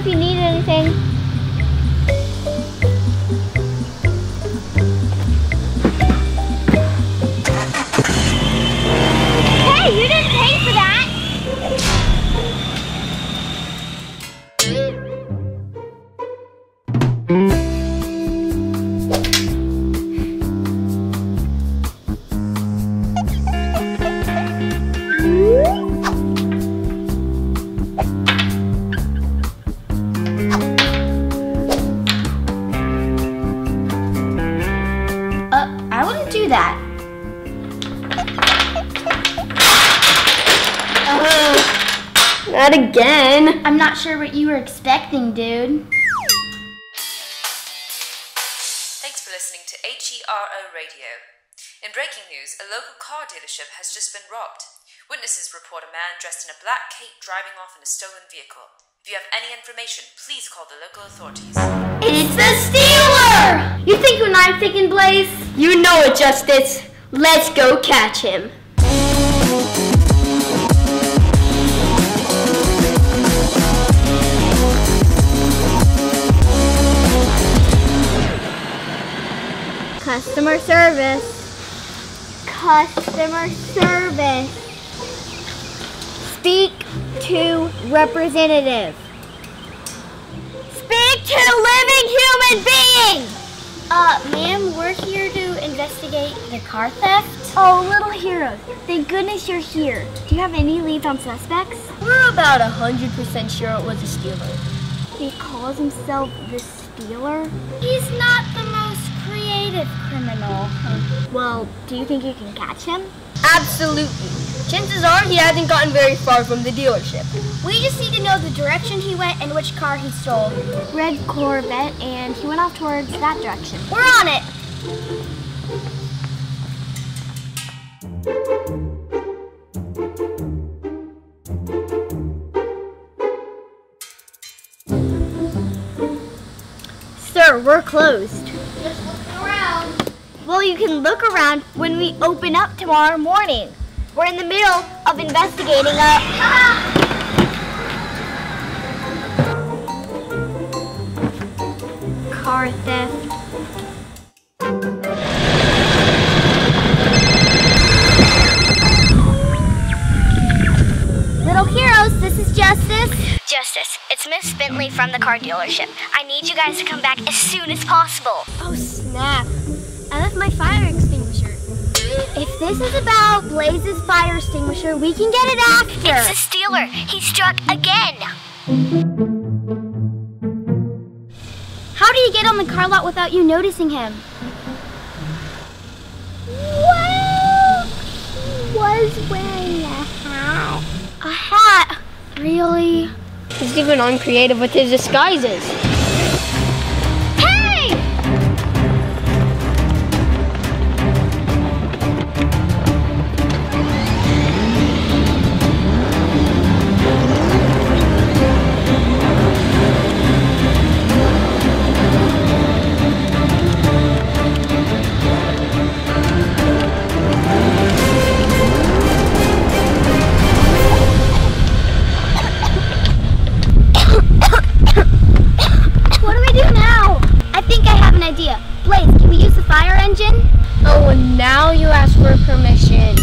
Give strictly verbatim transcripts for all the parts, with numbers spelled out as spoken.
if you need anything. Hey, you didn't pay for that! Not again. I'm not sure what you were expecting, dude. Thanks for listening to H E R O Radio. In breaking news, a local car dealership has just been robbed. Witnesses report a man dressed in a black cape driving off in a stolen vehicle. If you have any information, please call the local authorities. It's the Stealer! You think when I'm thinking, Blaze? You know it, Justice. Let's go catch him. Customer service. Customer service. Speak to representative. Speak to living human being! Uh, ma'am, we're here to investigate the car theft. Oh, Little Heroes, thank goodness you're here. Do you have any leads on suspects? We're about one hundred percent sure it was a stealer. He calls himself the Stealer? He's not the most creative criminal. Huh? Well, do you think you can catch him? Absolutely. Chances are he hasn't gotten very far from the dealership. We just need to know the direction he went and which car he stole. Red Corvette, and he went off towards that direction. We're on it! Sir, we're closed. Just looking around. Well, you can look around when we open up tomorrow morning. We're in the middle of investigating a... Ah! car theft. Little Heroes, this is Justice. Justice, it's Miss Bentley from the car dealership. I need you guys to come back as soon as possible. Oh, snap. I left my fire extinguisher. If this is about Blaze's fire extinguisher, we can get it after. It's the Stealer. He struck again. How do you get on the car lot without you noticing him? Well, he was wearing a hat. A hat? Really? He's even uncreative with his disguises. Hey! Now you ask for permission.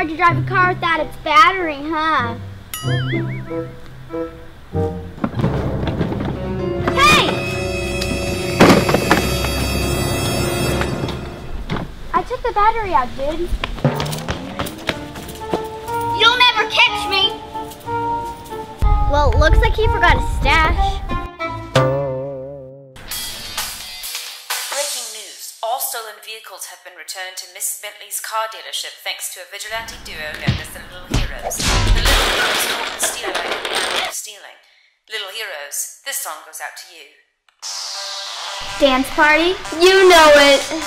To drive a car without its battery, huh? Hey! I took the battery out, dude. You'll never catch me! Well, looks like he forgot his stash. Stolen vehicles have been returned to Miss Bentley's car dealership thanks to a vigilante duo known as the Little Heroes. The Little Heroes caught the Stealer in the act of stealing. Little Heroes, this song goes out to you. dance party. You know it.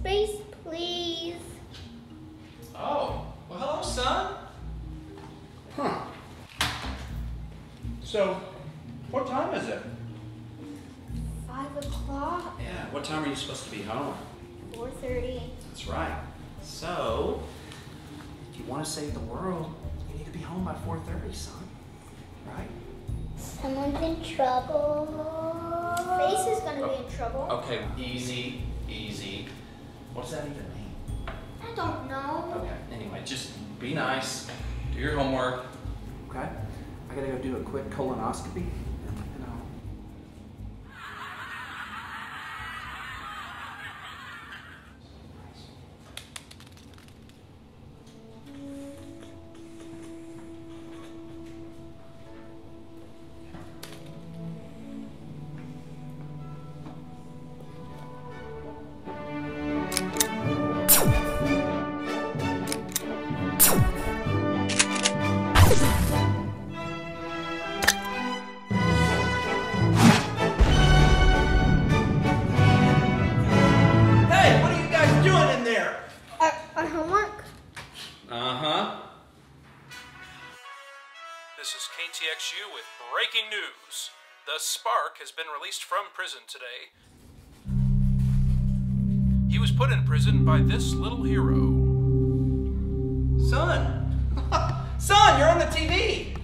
Space, please. Oh, well, hello, son. Huh. So, what time is it? Five o'clock. Yeah, what time are you supposed to be home? four thirty. That's right. So, if you want to save the world, you need to be home by four thirty, son. Right? Someone's in trouble. Space is going to oh. be in trouble. Okay, easy, easy. What does that even mean? I don't know. Okay, anyway, just be nice, do your homework. Okay, I gotta go do a quick colonoscopy. This is K T X U with breaking news. The Spark has been released from prison today. He was put in prison by this little hero. Son! Son, you're on the T V!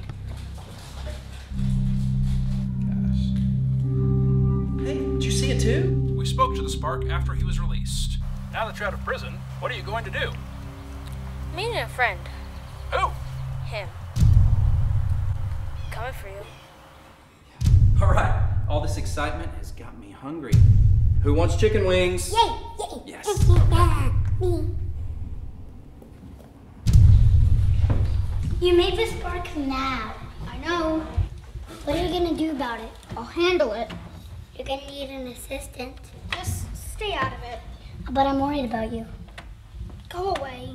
Gosh. Hey, did you see it too? We spoke to the Spark after he was released. Now that you're out of prison, what are you going to do? Me and a friend. Who? Him. Coming for you. All right, all this excitement has got me hungry. Who wants chicken wings? Yay! Yay. Yes. You made the Spark now. I know. What are you gonna do about it? I'll handle it. You're gonna need an assistant. Just stay out of it. But I'm worried about you. Go away.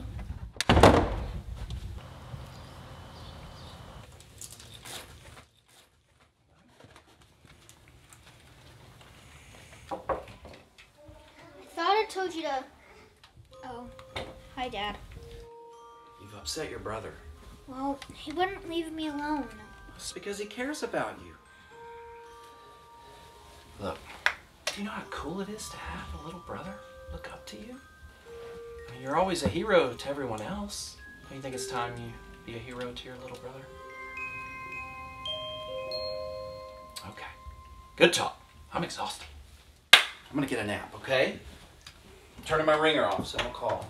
I told you to... Oh, hi, Dad. You've upset your brother. Well, he wouldn't leave me alone. It's because he cares about you. Look, do you know how cool it is to have a little brother look up to you? I mean, you're always a hero to everyone else. Don't you think it's time you be a hero to your little brother? Okay, good talk. I'm exhausted. I'm gonna get a nap, okay? I'm turning my ringer off, so I'll call.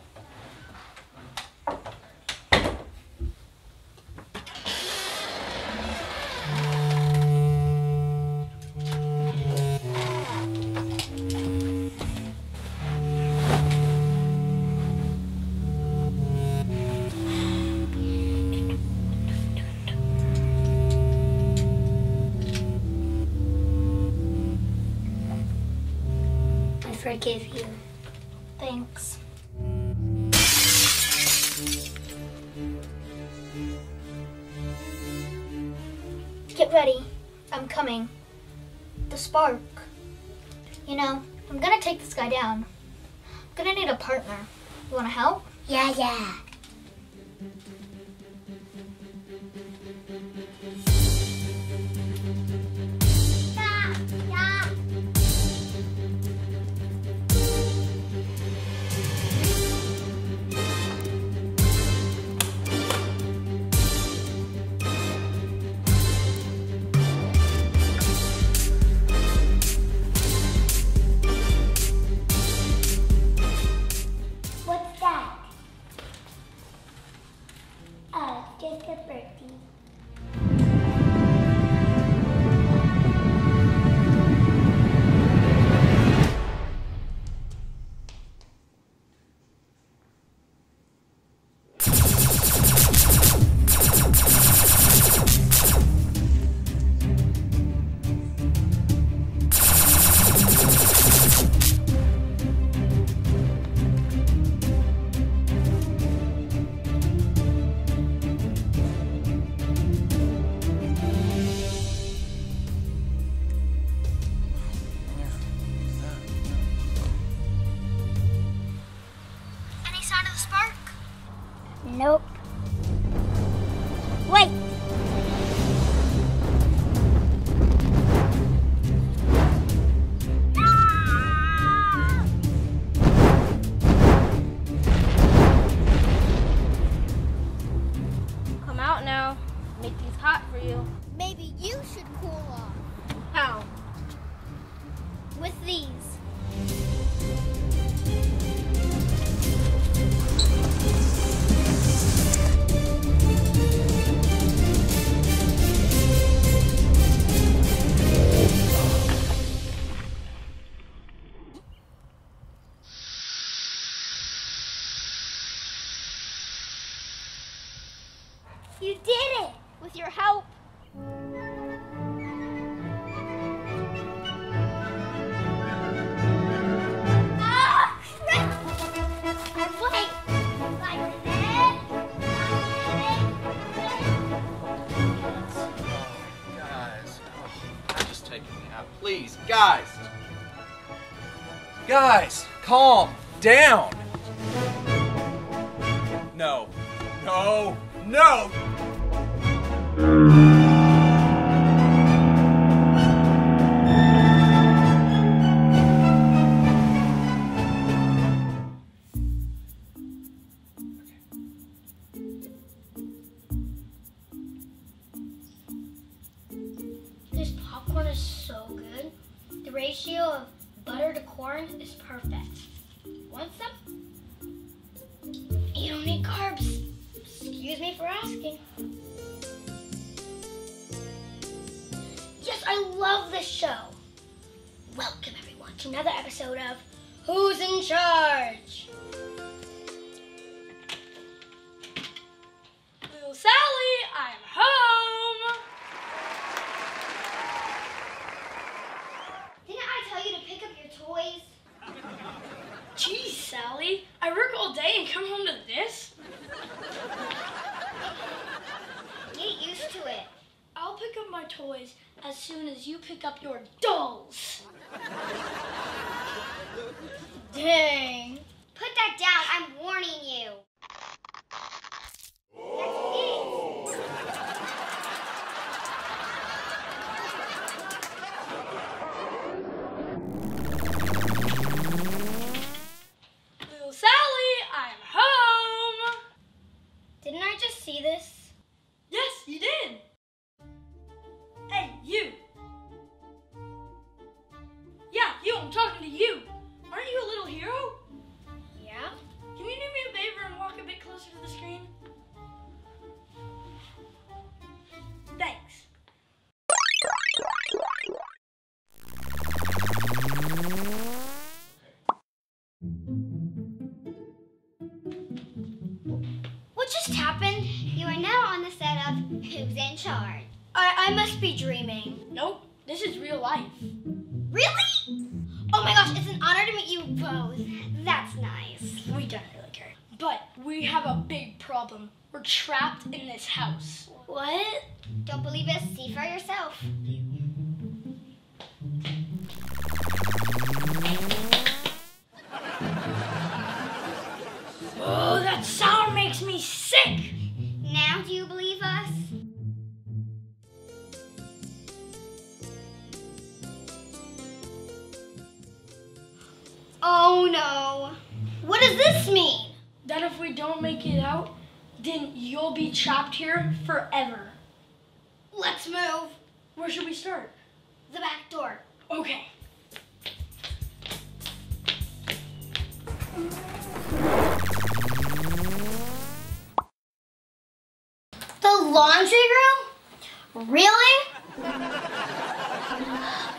I forgive you. Thanks. Get ready. I'm coming. The Spark. You know, I'm gonna take this guy down. I'm gonna need a partner. You wanna help? Yeah, yeah. Jacob Bertie. Nope. Wait! Ah! Come out now. Make these hot for you. Maybe you should cool off. How? With these. You did it! With your help! Guys, oh, just take me out. Please, guys! Guys, calm down! No. No. No! This popcorn is so good. The ratio of butter to corn is perfect. Want some? You don't need carbs. Excuse me for asking. Yes, I love this show. Welcome everyone to another episode of Who's in Charge? Little Sally, I'm home. Didn't I tell you to pick up your toys? Geez, Sally, I work all day and come home to this? Get used to it. I'll pick up my toys as soon as you pick up your dolls. Dang. Put that down. I'm warning you. Whoa. That's it. Little Sally, I'm home. Didn't I just see this? I'm talking to you. Aren't you a little hero? Yeah. Can you do me a favor and walk a bit closer to the screen? Thanks. What just happened? You are now on the set of Who's in Charge? I, I must be dreaming. Nope, this is real life. Really? Oh my gosh, it's an honor to meet you both. That's nice. We don't really care. But we have a big problem. We're trapped in this house. What? Don't believe us? See for yourself. Oh, that sound makes me sick! Now do you believe us? Oh no. What does this mean? That if we don't make it out, then you'll be trapped here forever. Let's move. Where should we start? The back door. Okay. laundry room? Really?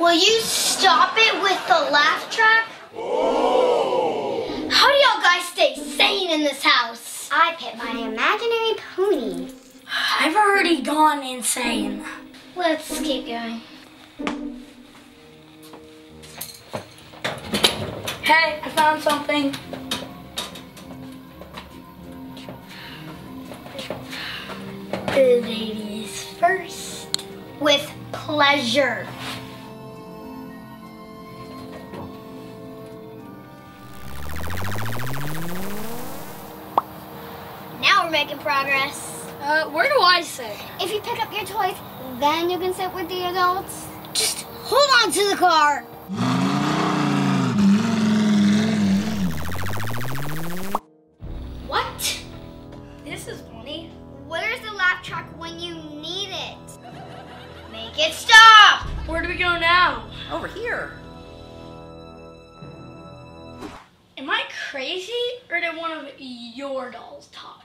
Will you stop it with the laugh track? How do y'all guys stay sane in this house? I pet my imaginary pony. I've already gone insane. Let's keep going. Hey, I found something. The ladies first. With pleasure. Now we're making progress. Uh, where do I sit? If you pick up your toys, then you can sit with the adults. Just hold on to the car. What? This is funny. Where's the laugh track when you need it? Make it stop! Where do we go now? Over here. Am I crazy, or did one of your dolls talk?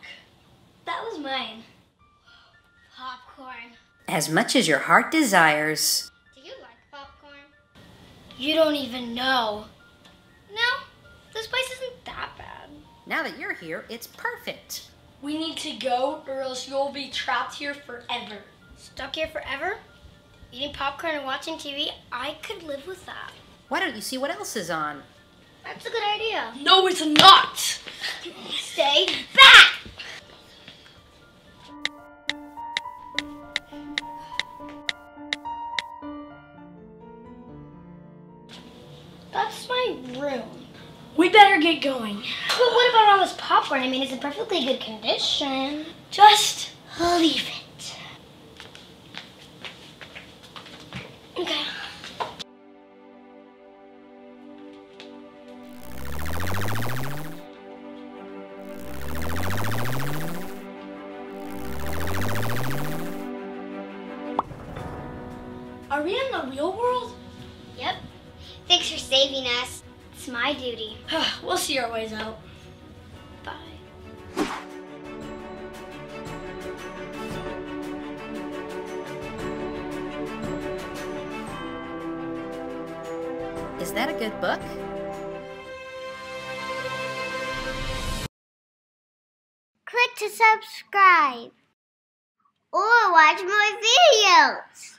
That was mine. Popcorn. As much as your heart desires. Do you like popcorn? You don't even know. No, this place isn't that bad. Now that you're here, it's perfect. We need to go, or else you'll be trapped here forever. Stuck here forever? Eating popcorn and watching T V? I could live with that. Why don't you see what else is on? That's a good idea. No, it's not! Stay back! That's my room. We better get going. But what about all this popcorn? I mean, it's in perfectly good condition. Just leave it. Okay. Are we in the real world? Yep. Thanks for saving us. It's my duty. We'll see our ways out. Bye. Is that a good book? Click to subscribe or watch more videos.